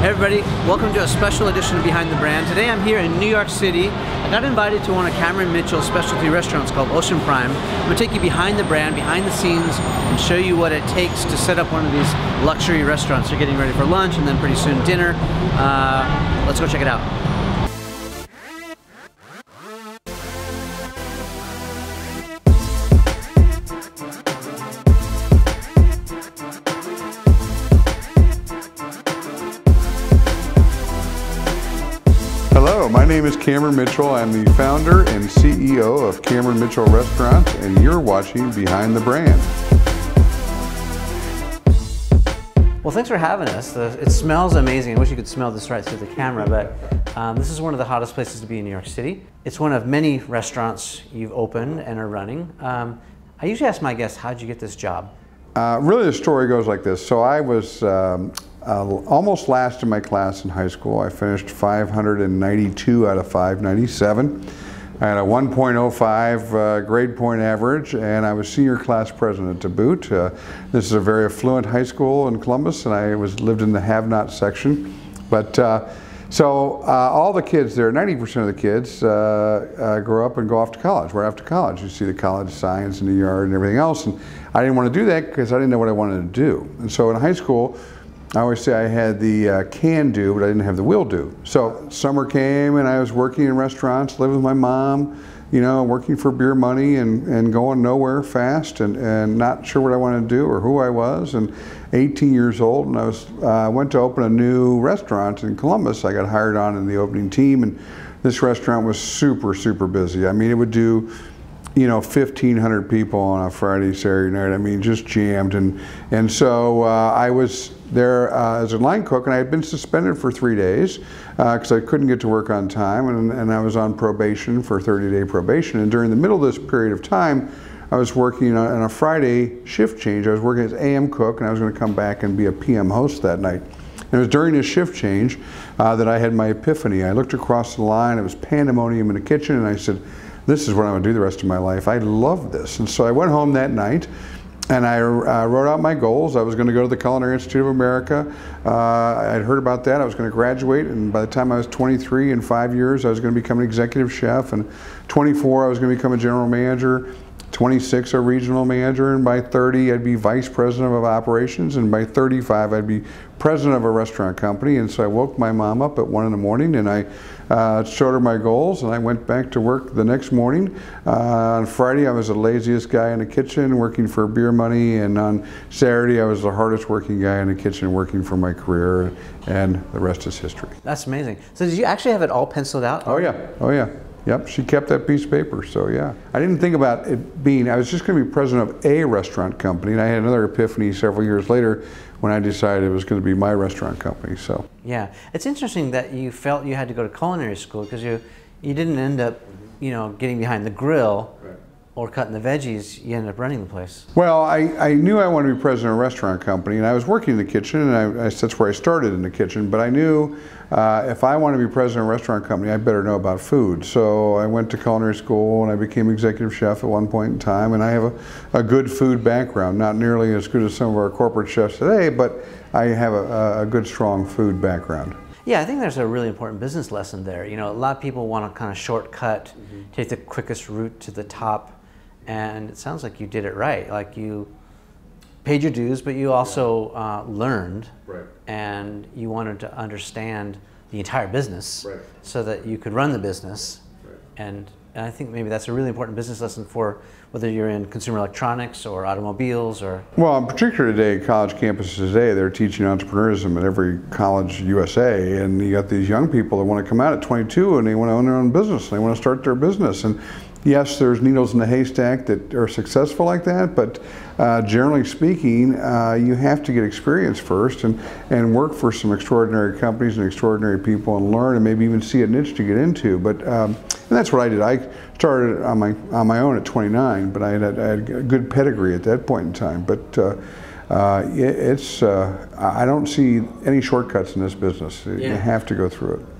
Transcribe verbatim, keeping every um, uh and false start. Hey everybody, welcome to a special edition of Behind the Brand. Today I'm here in New York City. I got invited to one of Cameron Mitchell's specialty restaurants called Ocean Prime. I'm going to take you behind the brand, behind the scenes, and show you what it takes to set up one of these luxury restaurants. You're getting ready for lunch and then pretty soon dinner. Uh, let's go check it out. Hello, my name is Cameron Mitchell. I'm the founder and C E O of Cameron Mitchell Restaurants, and you're watching Behind the Brand. Well, thanks for having us. It smells amazing. I wish you could smell this right through the camera, but um, this is one of the hottest places to be in New York City. It's one of many restaurants you've opened and are running. Um, I usually ask my guests, how'd you get this job? Uh, really, the story goes like this. So I was um, Uh, almost last in my class in high school. I finished five hundred ninety-two out of five ninety-seven. I had a one point oh five uh, grade point average, and I was senior class president to boot. Uh, this is a very affluent high school in Columbus, and I was lived in the have-not section. But uh, so uh, all the kids there, ninety percent of the kids, uh, uh, grow up and go off to college. Right after college, you see the college signs in the yard and everything else. And I didn't want to do that because I didn't know what I wanted to do. And so in high school, I always say I had the uh, can do, but I didn't have the will do. So summer came and I was working in restaurants, living with my mom, you know, working for beer money and, and going nowhere fast and, and not sure what I wanted to do or who I was. And eighteen years old, and I was, uh, went to open a new restaurant in Columbus. I got hired on in the opening team, and this restaurant was super, super busy. I mean, it would do, you know, fifteen hundred people on a Friday, Saturday night. I mean, just jammed. And, and so uh, I was there uh, as a line cook, and I had been suspended for three days because uh, I couldn't get to work on time, and, and I was on probation for thirty day probation. And during the middle of this period of time, I was working on, on a Friday shift change. I was working as A M cook, and I was going to come back and be a P M host that night. And it was during this shift change uh, that I had my epiphany. I looked across the line. It was pandemonium in the kitchen, and I said, this is what I'm going to do the rest of my life. I love this. And so I went home that night, and I uh, wrote out my goals. I was going to go to the Culinary Institute of America. Uh, I'd heard about that. I was going to graduate, and by the time I was twenty-three, in five years, I was going to become an executive chef, and twenty-four, I was going to become a general manager, twenty-six, a regional manager, and by thirty, I'd be vice president of operations, and by thirty-five, I'd be president of a restaurant company. And so I woke my mom up at one in the morning, and I uh, showed her my goals, and I went back to work the next morning. Uh, on Friday, I was the laziest guy in the kitchen working for beer money, and on Saturday, I was the hardest working guy in the kitchen working for my career, and the rest is history. That's amazing. So did you actually have it all penciled out? Oh yeah, oh yeah. Yep, she kept that piece of paper, so yeah. I didn't think about it being, I was just going to be president of a restaurant company, and I had another epiphany several years later when I decided it was going to be my restaurant company, so. Yeah, it's interesting that you felt you had to go to culinary school because you, you didn't end up, you know, getting behind the grill. Right. Or cutting the veggies, you ended up running the place. Well, I, I knew I wanted to be president of a restaurant company, and I was working in the kitchen, and I, I, that's where I started in the kitchen, but I knew uh, if I wanted to be president of a restaurant company, I better know about food. So I went to culinary school, and I became executive chef at one point in time, and I have a, a good food background, not nearly as good as some of our corporate chefs today, but I have a, a good, strong food background. Yeah, I think there's a really important business lesson there. You know, a lot of people want to kind of shortcut, mm-hmm. take the quickest route to the top, and it sounds like you did it right. Like you paid your dues, but you also uh, learned, right. And you wanted to understand the entire business, right. So that you could run the business. Right. And, and I think maybe that's a really important business lesson for whether you're in consumer electronics or automobiles or. Well, in particular today, college campuses today, they're teaching entrepreneurism at every college U S A, and you got these young people that want to come out at twenty-two and they want to own their own business. And they want to start their business. And yes, there's needles in the haystack that are successful like that, but uh, generally speaking, uh, you have to get experience first and, and work for some extraordinary companies and extraordinary people and learn and maybe even see a niche to get into. But um, and that's what I did. I started on my, on my own at twenty-nine, but I had, I had a good pedigree at that point in time. But uh, uh, it, it's, uh, I don't see any shortcuts in this business. Yeah. You have to go through it.